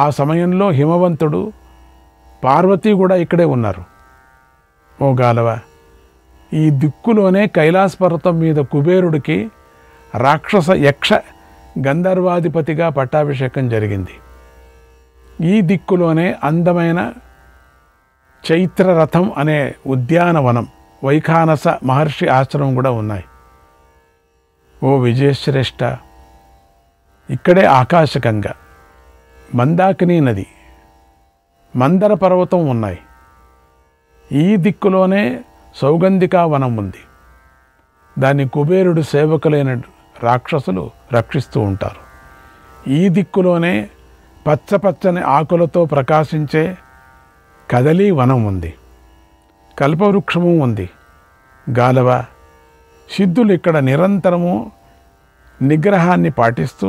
ఆ సమయంలో హిమవంతుడు పార్వతి కూడా ఇక్కడే ఉన్నారు. ఓ గాలవ, ఈ దిక్కులోనే కైలాస పర్వతం మీద కుబేరుడికి రాక్షస యక్ష గంధర్వాధిపతిగా పట్టాభిషేకం జరిగింది. ఈ దిక్కులోనే అందమైన చైత్రరథం అనే ఉద్యానవనం, వైఖానస మహర్షి ఆశ్రమం కూడా ఉన్నాయి. ఓ విజయశ్రేష్ఠ, ఇక్కడే ఆకాశగంగ, మందాకిని నది, మందర పర్వతం ఉన్నాయి. ఈ దిక్కులోనే సౌగంధికా వనం ఉంది. దాన్ని కుబేరుడు సేవకులైన రాక్షసులు రక్షిస్తూ ఉంటారు. ఈ దిక్కులోనే పచ్చపచ్చని ఆకులతో ప్రకాశించే కదలీ వనం ఉంది. కల్పవృక్షము ఉంది. గాలవ, సిద్ధులు ఇక్కడ నిరంతరము నిగ్రహాన్ని పాటిస్తూ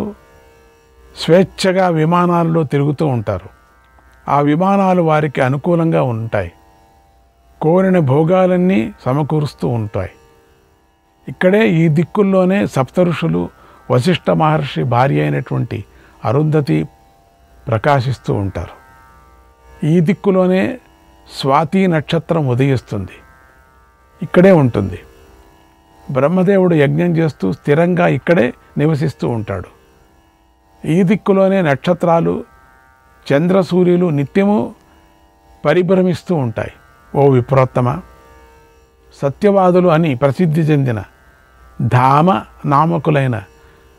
స్వేచ్ఛగా విమానాల్లో తిరుగుతూ ఉంటారు. ఆ విమానాలు వారికి అనుకూలంగా ఉంటాయి. కోరిన భోగాలన్నీ సమకూరుస్తూ ఉంటాయి. ఇక్కడే ఈ దిక్కుల్లోనే సప్తఋషులు, వశిష్ఠ మహర్షి భార్య అయినటువంటి అరుంధతి ప్రకాశిస్తూ ఉంటారు. ఈ దిక్కులోనే స్వాతి నక్షత్రం ఉదయిస్తుంది. ఇక్కడే ఉంటుంది. బ్రహ్మదేవుడు యజ్ఞం చేస్తూ స్థిరంగా ఇక్కడే నివసిస్తూ ఉంటాడు. ఈ దిక్కులోనే నక్షత్రాలు, చంద్రసూర్యులు నిత్యము పరిభ్రమిస్తూ ఉంటాయి. ఓ విప్రోత్తమ, సత్యవాదులు అని ప్రసిద్ధి చెందిన ధామ నామకులైన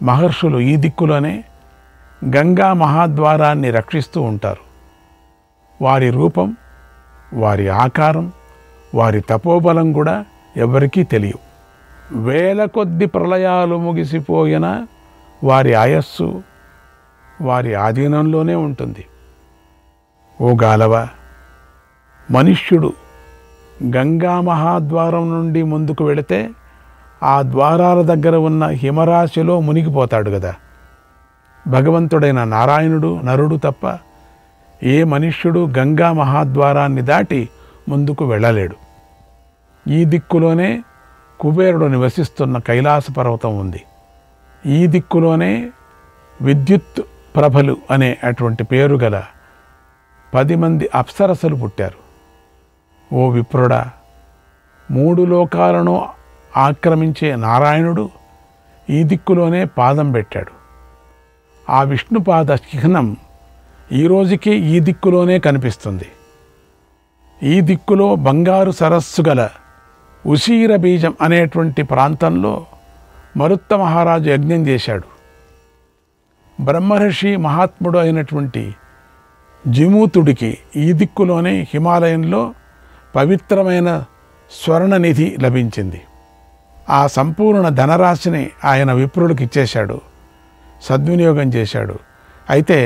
మహర్షులు ఈ దిక్కులోనే గంగా మహాద్వారాన్ని రక్షిస్తూ ఉంటారు. వారి రూపం, వారి ఆకారం, వారి తపోబలం కూడా ఎవరికీ తెలియవు. వేల కొద్ది ప్రళయాలు ముగిసిపోయినా వారి ఆయస్సు వారి ఆధీనంలోనే ఉంటుంది. ఓ గాలవ, మనుష్యుడు గంగా మహాద్వారం నుండి ముందుకు వెళితే ఆ ద్వారాల దగ్గర ఉన్న హిమరాశిలో మునిగిపోతాడు కదా. భగవంతుడైన నారాయణుడు, నరుడు తప్ప ఏ మనుష్యుడు గంగా మహాద్వారాన్ని దాటి ముందుకు వెళ్ళలేడు. ఈ దిక్కులోనే కుబేరుడు నివసిస్తున్న కైలాస పర్వతం ఉంది. ఈ దిక్కులోనే విద్యుత్ ప్రభలు అనే అటువంటి పేరు గల 10 మంది అప్సరసలు పుట్టారు. ఓ విప్రుడా, 3 లోకాలను ఆక్రమించే నారాయణుడు ఈ దిక్కులోనే పాదం పెట్టాడు. ఆ విష్ణుపాద చిహ్నం ఈరోజుకి ఈ దిక్కులోనే కనిపిస్తుంది. ఈ దిక్కులో బంగారు సరస్సు గల ఉసీర బీజం అనేటువంటి ప్రాంతంలో మరుత్త మహారాజు యజ్ఞం చేశాడు. బ్రహ్మర్షి మహాత్ముడు అయినటువంటి జిమూతుడికి ఈ దిక్కులోనే హిమాలయంలో పవిత్రమైన స్వర్ణనిధి లభించింది. ఆ సంపూర్ణ ధనరాశిని ఆయన విప్రులకు ఇచ్చేశాడు, సద్వినియోగం చేశాడు. అయితే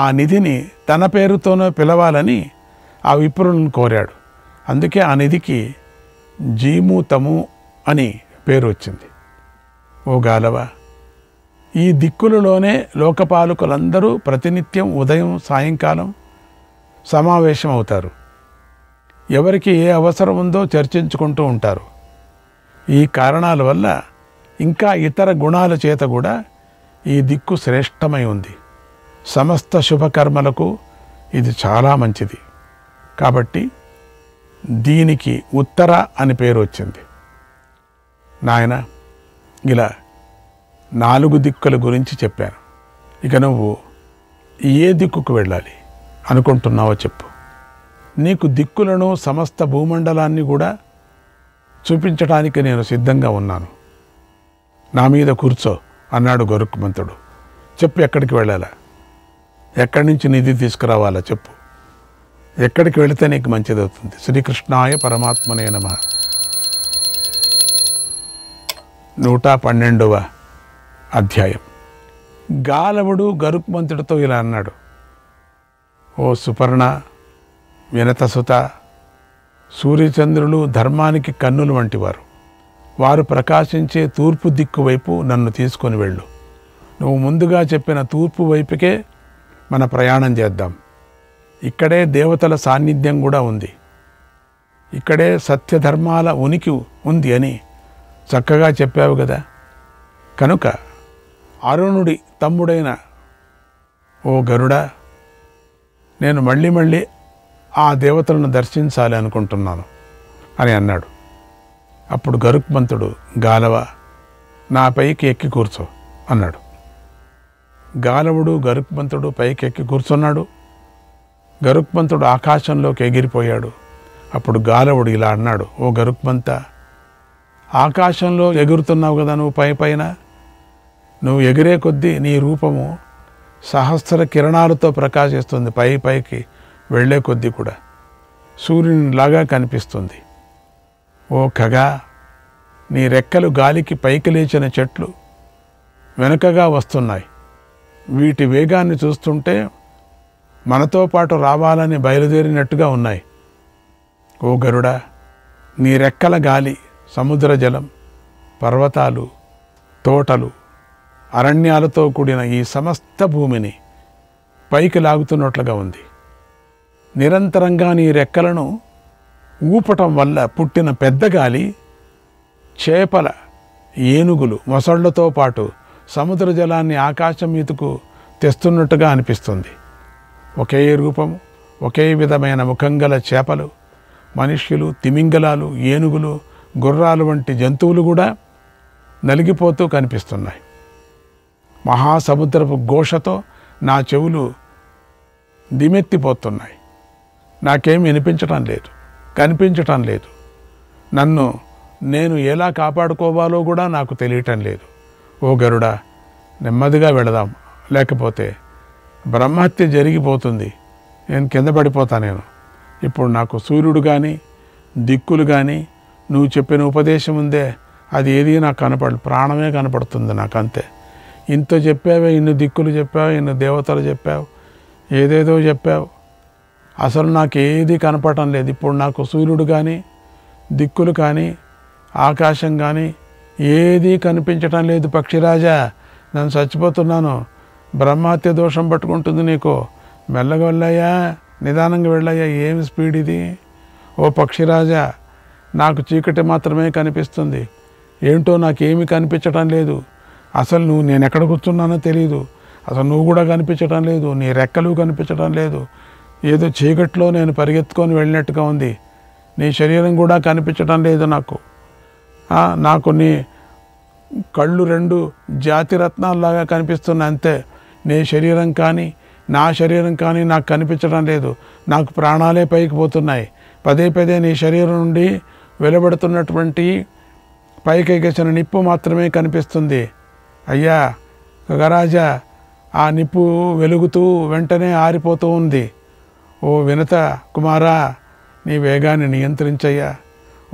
ఆ నిధిని తన పేరుతోనే పిలవాలని ఆ విప్రులను కోరాడు. అందుకే ఆ నిధికి జీమూతము అని పేరు వచ్చింది. ఓ గాలవ, ఈ దిక్కులలోనే లోకపాలకులందరూ ప్రతినిత్యం ఉదయం సాయంకాలం సమావేశం అవుతారు. ఎవరికి ఏ అవసరం ఉందో చర్చించుకుంటూ ఉంటారు. ఈ కారణాల వల్ల ఇంకా ఇతర గుణాల చేత కూడా ఈ దిక్కు శ్రేష్టమై ఉంది. సమస్త శుభకర్మలకు ఇది చాలా మంచిది. కాబట్టి దీనికి ఉత్తర అని పేరు వచ్చింది. నాయన, ఇలా 4 దిక్కుల గురించి చెప్పాను. ఇక నువ్వు ఏ దిక్కుకు వెళ్ళాలి అనుకుంటున్నావో చెప్పు. నీకు దిక్కులను, సమస్త భూమండలాన్ని కూడా చూపించడానికి నేను సిద్ధంగా ఉన్నాను. నా మీద కూర్చో అన్నాడు గరుత్మంతుడు. చెప్పు, ఎక్కడికి వెళ్ళాలా, ఎక్కడి నుంచి నిధి తీసుకురావాలా చెప్పు. ఎక్కడికి వెళితే నీకు మంచిదవుతుంది. శ్రీకృష్ణాయ పరమాత్మనే నమః. 112వ అధ్యాయం. గాలవుడు గరుత్మంతుడితో ఇలా అన్నాడు. ఓ సుపర్ణ, వినతసుత, సూర్యచంద్రులు ధర్మానికి కన్నులు వంటివారు. వారు ప్రకాశించే తూర్పు దిక్కు వైపు నన్ను తీసుకొని వెళ్ళు. నువ్వు ముందుగా చెప్పిన తూర్పు వైపుకే మన ప్రయాణం చేద్దాం. ఇక్కడే దేవతల సాన్నిధ్యం కూడా ఉంది. ఇక్కడే సత్యధర్మాల ఉనికి ఉంది అని చక్కగా చెప్పావు కదా. కనుక అరుణుడి తమ్ముడైన ఓ గరుడ, నేను మళ్ళీ మళ్ళీ ఆ దేవతలను దర్శించాలి అనుకుంటున్నాను అని అన్నాడు. అప్పుడు గరుత్మంతుడు, గాలవ నా పైకి ఎక్కి కూర్చో అన్నాడు. గాలవుడు గరుత్మంతుడు పైకి ఎక్కి కూర్చున్నాడు. గరుత్మంతుడు ఆకాశంలోకి ఎగిరిపోయాడు. అప్పుడు గాలవుడు ఇలా అన్నాడు, ఓ గరుత్మంత, ఆకాశంలో ఎగురుతున్నావు కదా, నువ్వు పై పైన నువ్వు ఎగిరే కొద్దీ నీ రూపము సహస్ర కిరణాలతో ప్రకాశిస్తుంది. పైకి వెళ్ళే కొద్దీ కూడా సూర్యునిలాగా కనిపిస్తుంది. ఓ ఖగా, నీ రెక్కలు గాలికి పైకి లేచిన చెట్లు వెనుకగా వస్తున్నాయి. వీటి వేగాన్ని చూస్తుంటే మనతో పాటు రావాలని బయలుదేరినట్టుగా ఉన్నాయి. ఓ గరుడా, నీ రెక్కల గాలి సముద్ర జలం, పర్వతాలు, తోటలు, అరణ్యాలతో కూడిన ఈ సమస్త భూమిని పైకి లాగుతున్నట్లుగా ఉంది. నిరంతరంగా నీ రెక్కలను ఊపటం వల్ల పుట్టిన పెద్ద గాలి చేపల, ఏనుగులు, మొసళ్లతో పాటు సముద్ర జలాన్ని ఆకాశం మీదకు తెస్తున్నట్టుగా అనిపిస్తుంది. ఒకే రూపము, ఒకే విధమైన ముఖంగల చేపలు, మనుష్యులు, తిమింగలాలు, ఏనుగులు, గుర్రాలు వంటి జంతువులు కూడా నలిగిపోతూ కనిపిస్తున్నాయి. మహాసముద్రపు ఘోషతో నా చెవులు దిమెత్తిపోతున్నాయి. నాకేం వినిపించటం లేదు, కనిపించటం లేదు. నన్ను నేను ఎలా కాపాడుకోవాలో కూడా నాకు తెలియటం లేదు. ఓ గరుడా, నెమ్మదిగా వెళదాం, లేకపోతే బ్రహ్మహత్య జరిగిపోతుంది, నేను కింద పడిపోతానేను. ఇప్పుడు నాకు సూర్యుడు కానీ దిక్కులు కానీ నువ్వు చెప్పిన ఉపదేశం ఉందే, అది ఏది నాకు ప్రాణమే కనపడుతుంది నాకు, అంతే. ఇంత చెప్పావే, ఇన్ని దిక్కులు చెప్పావు, ఇన్ని దేవతలు చెప్పావు, ఏదేదో చెప్పావు, అసలు నాకు ఏది కనపడటం లేదు. ఇప్పుడు నాకు సూర్యుడు కానీ దిక్కులు కానీ ఆకాశం కానీ ఏదీ కనిపించటం లేదు. పక్షిరాజా, నేను చచ్చిపోతున్నాను, బ్రహ్మహత్య దోషం పట్టుకుంటుంది నీకు. మెల్లగా వెళ్ళాయా, నిదానంగా వెళ్ళాయా, ఏమి స్పీడ్ ఇది? ఓ పక్షిరాజా, నాకు చీకటి మాత్రమే కనిపిస్తుంది, ఏంటో నాకేమీ కనిపించటం లేదు. అసలు నువ్వు నేను ఎక్కడ కూర్చున్నానో తెలియదు, అసలు నువ్వు కూడా కనిపించటం లేదు, నీ రెక్కలు కనిపించటం లేదు. ఏదో చీకట్లో నేను పరిగెత్తుకొని వెళ్ళినట్టుగా ఉంది. నీ శరీరం కూడా కనిపించటం లేదు నాకు. నాకు నీ కళ్ళు రెండు జాతిరత్నాల్లాగా కనిపిస్తున్నా, అంతే. నీ శరీరం కానీ నా శరీరం కానీ నాకు కనిపించడం లేదు. నాకు ప్రాణాలే పైకి పోతున్నాయి. పదే పదే నీ శరీరం నుండి వెలువడుతున్నటువంటి పైకి ఎగసిన నిప్పు మాత్రమే కనిపిస్తుంది. అయ్యా గరాజా, ఆ నిప్పు వెలుగుతూ వెంటనే ఆరిపోతూ ఉంది. ఓ వినత కుమారా, నీ వేగాన్ని నియంత్రించయ్యా.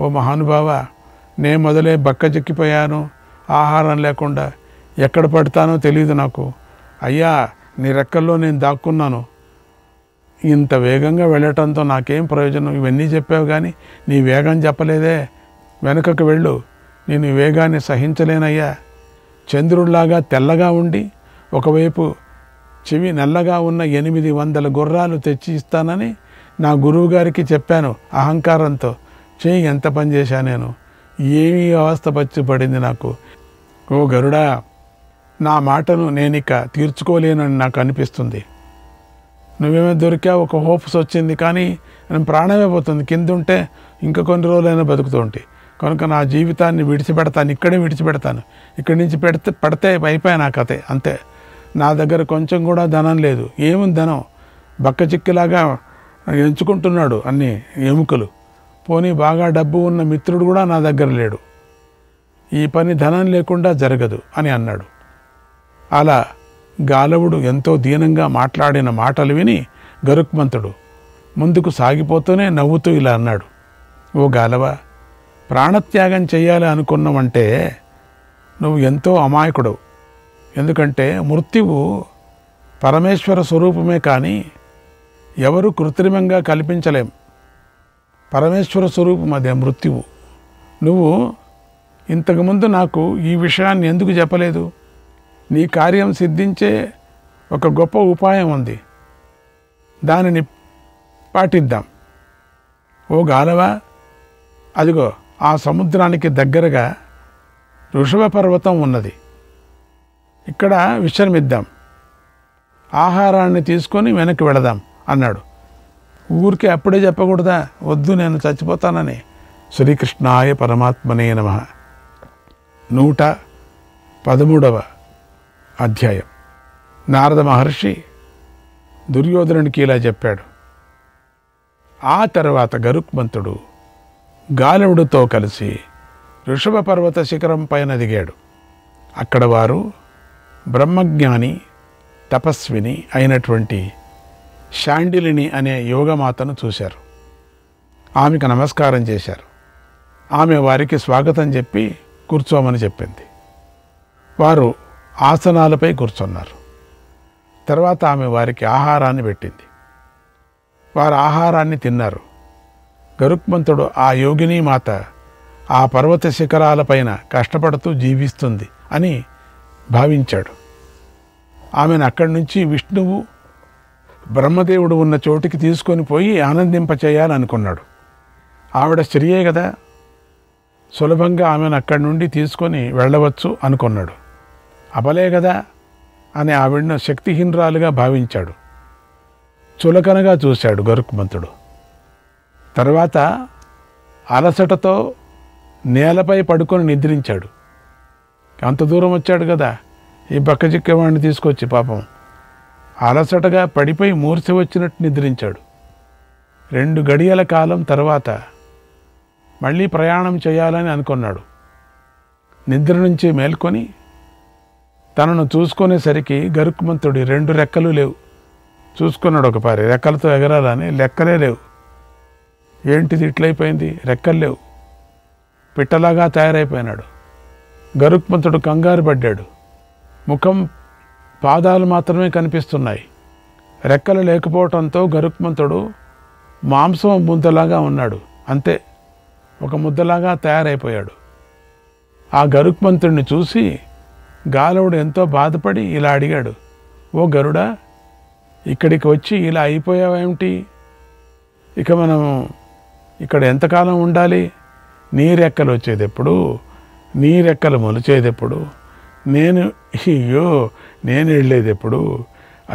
ఓ మహానుభావ, నే మొదలే బక్కచిక్కిపోయాను, ఆహారం లేకుండా ఎక్కడ పడతానో తెలియదు నాకు. అయ్యా, నీ రెక్కల్లో నేను దాక్కున్నాను, ఇంత వేగంగా వెళ్ళటంతో నాకేం ప్రయోజనం? ఇవన్నీ చెప్పావు కానీ నీ వేగం చెప్పలేదే, వెనుకకు వెళ్ళు, నేను వేగాన్ని సహించలేనయ్యా. చంద్రుడిలాగా తెల్లగా ఉండి ఒకవైపు చెవి నల్లగా ఉన్న 800 గుర్రాలు తెచ్చి ఇస్తానని నా గురువు గారికి చెప్పాను అహంకారంతో. చేయి, ఎంత పని చేశాను నేను, ఏమీ అవస్థ పచ్చిపడింది నాకు. ఓ గరుడా, నా మాటను నేనిక తీర్చుకోలేనని నాకు అనిపిస్తుంది. నువ్వేమో దొరికా, ఒక హోప్స్ వచ్చింది, కానీ నేను ప్రాణమే పోతుంది. కింద ఉంటే ఇంకా కొన్ని రోజులైనా బతుకుతూ ఉంటాయి. కనుక నా జీవితాన్ని విడిచిపెడతాను, ఇక్కడే విడిచిపెడతాను. ఇక్కడి నుంచి పడితే అయిపోయాను నా కథే, అంతే. నా దగ్గర కొంచెం కూడా ధనం లేదు. ఏముంది ధనం? బక్క చిక్కిలాగా ఎంచుకుంటున్నాడు అన్ని ఎముకలు. పోనీ బాగా డబ్బు ఉన్న మిత్రుడు కూడా నా దగ్గర లేడు. ఈ పని ధనం లేకుండా జరగదు అని అన్నాడు. అలా గాలవుడు ఎంతో దీనంగా మాట్లాడిన మాటలు విని గరుత్మంతుడు ముందుకు సాగిపోతూనే నవ్వుతూ ఇలా అన్నాడు, ఓ గాలవ, ప్రాణత్యాగం చేయాలి అనుకున్నావంటే నువ్వు ఎంతో అమాయకుడు. ఎందుకంటే మృత్యువు పరమేశ్వర స్వరూపమే, కానీ ఎవరు కృత్రిమంగా కల్పించలేం. పరమేశ్వర స్వరూపం అదే మృత్యువు. నువ్వు ఇంతకుముందు నాకు ఈ విషయాన్ని ఎందుకు చెప్పలేదు? నీ కార్యం సిద్ధించే ఒక గొప్ప ఉపాయం ఉంది, దానిని పాటిద్దాం. ఓ గాలవ, అదిగో ఆ సముద్రానికి దగ్గరగా ఋషభ పర్వతం ఉన్నది, ఇక్కడ విశ్రమిద్దాం, ఆహారాన్ని తీసుకొని వెనక్కి వెళదాం అన్నాడు. ऊर के अपड़े చెప్పకూడదా వద్దు నేను చచ్చిపోతానని శ్రీకృష్ణాయ పరమాత్మనే నమః 113వ అధ్యాయం నారద మహర్షి దుర్యోధనునికి ఇలా చెప్పాడు ఆ తర్వాత గరుక్మంతుడు గాలవుడితో కలిసి ఋషభ పర్వత శిఖరం పైన దిగాడు అక్కడ వారు బ్రహ్మజ్ఞాని తపస్విని అయినటువంటి శాండిలిని అనే యోగమాతను చూశారు ఆమెకు నమస్కారం చేశారు ఆమె వారికి స్వాగతం చెప్పి కూర్చోమని చెప్పింది వారు ఆసనాలపై కూర్చున్నారు తర్వాత ఆమె వారికి ఆహారాన్ని పెట్టింది వారు ఆహారాన్ని తిన్నారు గరుక్మంతుడు ఆ యోగిని మాత ఆ పర్వత శిఖరాలపైన కష్టపడుతూ జీవిస్తుంది అని భావించాడు ఆమెను అక్కడి నుంచి విష్ణువు బ్రహ్మదేవుడు ఉన్న చోటికి తీసుకొని పోయి ఆనందింపచేయాలని అనుకున్నాడు ఆవిడ స్త్రీయే కదా సులభంగా ఆమెను అక్కడి నుండి తీసుకొని వెళ్ళవచ్చు అనుకున్నాడు అబలే కదా అని ఆవిడను శక్తిహీనరాలుగా భావించాడు చులకనగా చూశాడు గరుక్మంతుడు తర్వాత అలసటతో నేలపై పడుకొని నిద్రించాడు అంత దూరం వచ్చాడు కదా ఈ బక్కజిక్కేవాడిని తీసుకొచ్చి పాపం అలసటగా పడిపోయి మూర్ఛ వచ్చినట్టు నిద్రించాడు 2 గడియల కాలం తర్వాత మళ్ళీ ప్రయాణం చేయాలని అనుకున్నాడు నిద్ర నుంచి మేల్కొని తనను చూసుకునేసరికి గరుక్మంతుడి 2 రెక్కలు లేవు చూసుకున్నాడు ఒకపారి రెక్కలతో ఎగరాలని లెక్కలే లేవు ఏంటిది ఇట్లయిపోయింది రెక్కలు లేవు పిట్టలాగా తయారైపోయినాడు గరుక్మంతుడు కంగారు పడ్డాడు ముఖం పాదాలు మాత్రమే కనిపిస్తున్నాయి రెక్కలు లేకపోవడంతో గరుక్మంతుడు మాంసం ముద్దలాగా ఉన్నాడు అంతే ఒక ముద్దలాగా తయారైపోయాడు ఆ గరుక్మంతుడిని చూసి గాలవుడు ఎంతో బాధపడి ఇలా అడిగాడు ఓ గరుడా ఇక్కడికి వచ్చి ఇలా అయిపోయావేమిటి ఇక మనం ఇక్కడ ఎంతకాలం ఉండాలి నీ రెక్కలు వచ్చేదెప్పుడు నీ రెక్కలు మొలిచేదెప్పుడు నేను అయ్యో నేను వెళ్ళేది ఎప్పుడు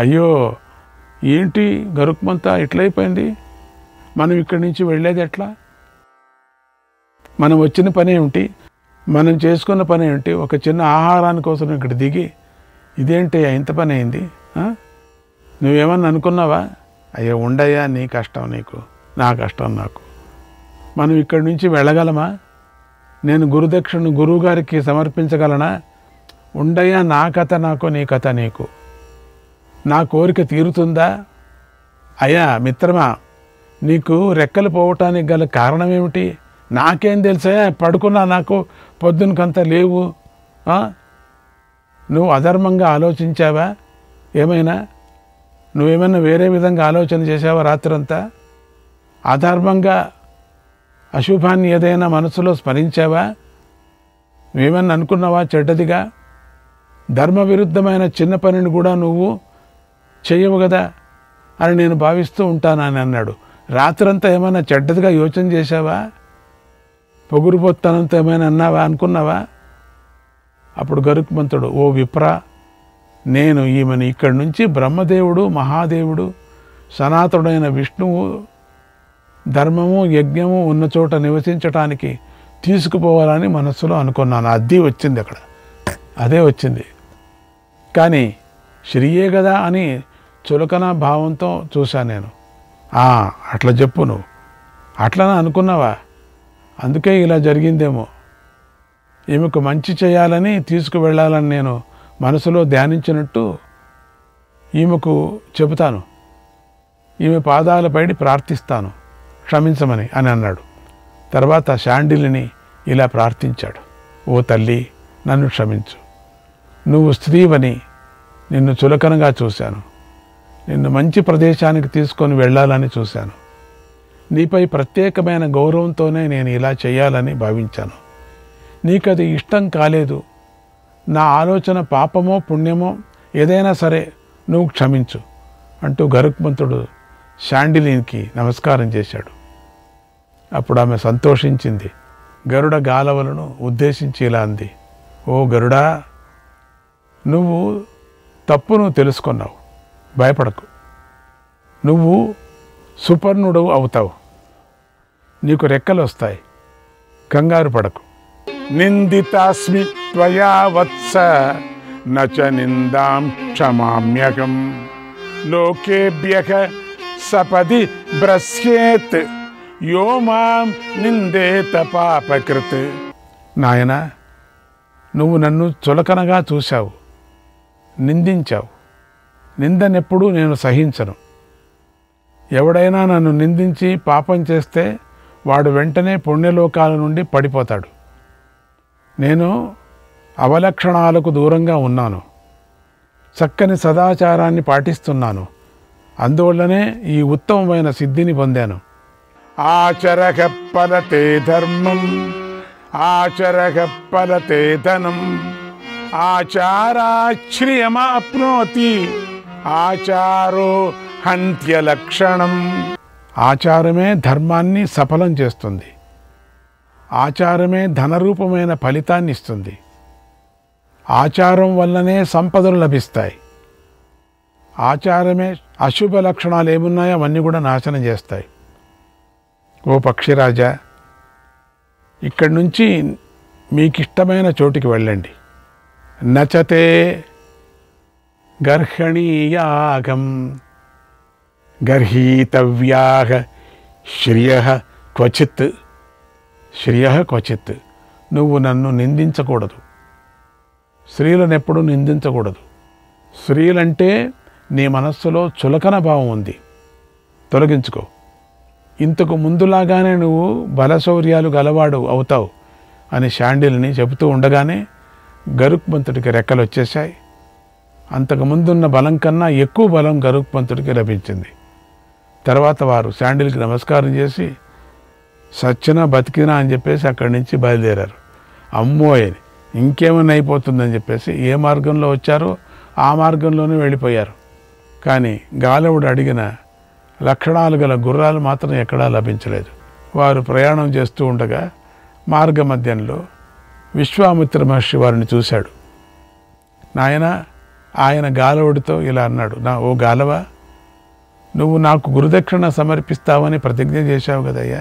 అయ్యో ఏంటి గరుక్మంతా ఇట్లయిపోయింది మనం ఇక్కడి నుంచి వెళ్ళేది ఎట్లా మనం వచ్చిన పని ఏమిటి మనం చేసుకున్న పని ఏమిటి ఒక చిన్న ఆహారాని కోసం ఇక్కడ దిగి ఇదేంటి ఇంత పని అయింది నువ్వేమన్నా అనుకున్నావా అయ్యో ఉండయ్యా నీ కష్టం నీకు నా కష్టం నాకు మనం ఇక్కడి నుంచి వెళ్ళగలమా నేను గురుదక్షిణను గురువుగారికి సమర్పించగలనా ఉండయ్యా నా కథ నాకు నీ కథ నీకు నా కోరిక తీరుతుందా అయ్యా మిత్రమా నీకు రెక్కలు పోవటానికి గల కారణం ఏమిటి నాకేం తెలుసా పడుకున్నా నాకు పొద్దునకంత లేవు నువ్వు అధర్మంగా ఆలోచించావా ఏమైనా నువ్వేమైనా వేరే విధంగా ఆలోచన చేసావా రాత్రంతా అధర్మంగా అశుభాన్ని ఏదైనా మనసులో స్మరించావా నువ్వేమన్నా అనుకున్నావా చెడ్డదిగా ధర్మ విరుద్ధమైన చిన్న పనిని కూడా నువ్వు చేయవు కదా అని నేను భావిస్తూ ఉంటానని అన్నాడు రాత్రంతా ఏమైనా చెడ్డదిగా యోచన చేశావా పొగురుబోత్తనంతా ఏమైనా అన్నావా అనుకున్నావా అప్పుడు గరుక్మంతుడు ఓ విప్ర నేను ఈమెను ఇక్కడి నుంచి బ్రహ్మదేవుడు మహాదేవుడు సనాతనుడైన విష్ణువు ధర్మము యజ్ఞము ఉన్న చోట నివసించటానికి తీసుకుపోవాలని మనస్సులో అనుకున్నాను అది వచ్చింది అక్కడ అదే వచ్చింది కానీ శ్రీయే కదా అని చులకన భావంతో చూశాను నేను అట్లా చెప్పు నువ్వు అట్లనే అనుకున్నావా అందుకే ఇలా జరిగిందేమో ఈమెకు మంచి చేయాలని తీసుకువెళ్ళాలని నేను మనసులో ధ్యానించినట్టు ఈమెకు చెబుతాను ఈమె పాదాలపైడి ప్రార్థిస్తాను క్షమించమని అని అన్నాడు తర్వాత శాండిలిని ఇలా ప్రార్థించాడు ఓ తల్లి నన్ను క్షమించు నువ్వు స్త్రీవని నిన్ను చులకనగా చూశాను నిన్ను మంచి ప్రదేశానికి తీసుకొని వెళ్ళాలని చూశాను నీపై ప్రత్యేకమైన గౌరవంతోనే నేను ఇలా చేయాలని భావించాను నీకు అది ఇష్టం కాలేదు నా ఆలోచన పాపమో పుణ్యమో ఏదైనా సరే నువ్వు క్షమించు అంటూ గరుక్మంతుడు శాండిలినికి నమస్కారం చేశాడు అప్పుడు ఆమె సంతోషించింది గరుడ గాలవలను ఉద్దేశించి ఇలా అంది ఓ గరుడా నువ్వు తప్పును తెలుసుకున్నావు భయపడకు నువ్వు సుపర్ణుడు అవుతావు, నీకు రెక్కలు వస్తాయి, కంగారు పడకు. నిందితాస్మి త్వయా వత్స నచ నిందాం క్షమామ్యకం లోకేభ్యః సపది భ్రస్యేత్ యో మాం నిందేత పాపకృత్. నాయనా, నువ్వు నన్ను చులకనగా చూశావు, నిందించావు. నిందనెప్పుడూ నేను సహించను. ఎవడైనా నన్ను నిందించి పాపం చేస్తే వాడు వెంటనే పుణ్యలోకాల నుండి పడిపోతాడు. నేను అవలక్షణాలకు దూరంగా ఉన్నాను, చక్కని సదాచారాన్ని పాటిస్తున్నాను, అందువల్లనే ఈ ఉత్తమమైన సిద్ధిని పొందాను. ఆచరక ఫలతే ధర్మం ఆచరక ఫలతే ధనం ఆచారాశ్రియమాప్నోతి ఆచారో హంత్య లక్షణం. ఆచారమే ధర్మాన్ని సఫలం చేస్తుంది, ఆచారమే ధనరూపమైన ఫలితాన్ని ఇస్తుంది. ఆచారం వల్లనే సంపదలు లభిస్తాయి. ఆచారమే అశుభ లక్షణాలు ఏమున్నాయో అవన్నీ కూడా నాశనం చేస్తాయి. ఓ పక్షిరాజా, ఇక్కడి నుంచి మీకిష్టమైన చోటికి వెళ్ళండి. నచతే గర్హణీయాగం గర్హీతవ్యాః శ్రియః క్వచిత్. శ్రియః క్వచిత్. నువ్వు నన్ను నిందించకూడదు, స్త్రీలను ఎప్పుడూ నిందించకూడదు. స్త్రీలంటే నీ మనస్సులో చులకన భావం ఉంది, తొలగించుకో. ఇంతకు ముందులాగానే నువ్వు బలశౌర్యాలు గలవాడు అవుతావు అని శాండిల్ని చెబుతూ ఉండగానే గరుక్మంతుడికి రెక్కలు వచ్చేశాయి. అంతకుముందున్న బలం కన్నా ఎక్కువ బలం గరుక్మంతుడికి లభించింది. తర్వాత వారు శాండిల్కి నమస్కారం చేసి సచ్చినా బతికినా అని చెప్పేసి అక్కడి నుంచి బయలుదేరారు. అమ్మోయని ఇంకేమైనా అయిపోతుందని చెప్పేసి ఏ మార్గంలో వచ్చారో ఆ మార్గంలోనే వెళ్ళిపోయారు. కానీ గాలవుడు అడిగిన లక్షణాలు గల గుర్రాలు మాత్రం ఎక్కడా లభించలేదు. వారు ప్రయాణం చేస్తూ ఉండగా మార్గమధ్యంలో విశ్వామిత్ర మహర్షి వారిని చూశాడు. ఆయన గాలవుడితో ఇలా అన్నాడు, ఓ గాలవ, నువ్వు నాకు గురుదక్షిణ సమర్పిస్తావని ప్రతిజ్ఞ చేశావు కదయ్యా.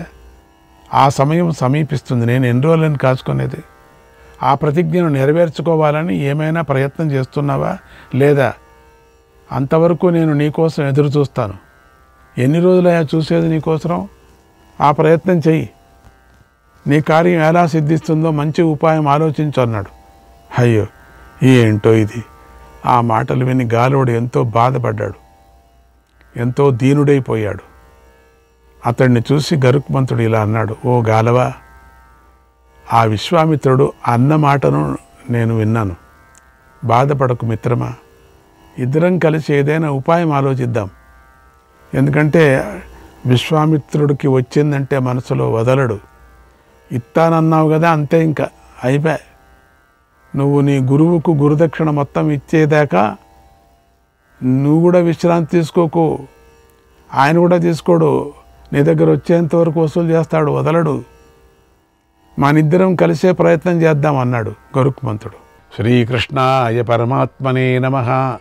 ఆ సమయం సమీపిస్తుంది, నేను ఎన్ని రోజులను కాచుకునేది. ఆ ప్రతిజ్ఞను నెరవేర్చుకోవాలని ఏమైనా ప్రయత్నం చేస్తున్నావా లేదా? అంతవరకు నేను నీకోసం ఎదురు చూస్తాను. ఎన్ని రోజులయ్యా చూసేది నీకోసం? ఆ ప్రయత్నం చెయ్యి, నీ కార్యం ఎలా సిద్ధిస్తుందో మంచి ఉపాయం ఆలోచించు అన్నాడు. అయ్యో, ఏంటో ఇది. ఆ మాటలు విని గాలుడు ఎంతో బాధపడ్డాడు, ఎంతో దీనుడైపోయాడు. అతడిని చూసి గరుక్మంతుడు ఇలా అన్నాడు, ఓ గాలవా, ఆ విశ్వామిత్రుడు అన్న మాటను నేను విన్నాను. బాధపడకు మిత్రమా, ఇద్దరం కలిసి ఏదైనా ఉపాయం ఆలోచిద్దాం. ఎందుకంటే విశ్వామిత్రుడికి వచ్చిందంటే మనసులో వదలడు. ఇత్తానన్నావు కదా, అంతే, ఇంకా అయిపోయా. నువ్వు నీ గురువుకు గురుదక్షిణ మొత్తం ఇచ్చేదాకా నువ్వు కూడా విశ్రాంతి తీసుకోకు. ఆయన కూడా తీసుకోడు, నీ దగ్గర వచ్చేంతవరకు వసూలు చేస్తాడు, వదలడు. మనిద్దరం కలిసే ప్రయత్నం చేద్దాం అన్నాడు గరుక్మంతుడు. శ్రీకృష్ణాయ పరమాత్మనే నమః.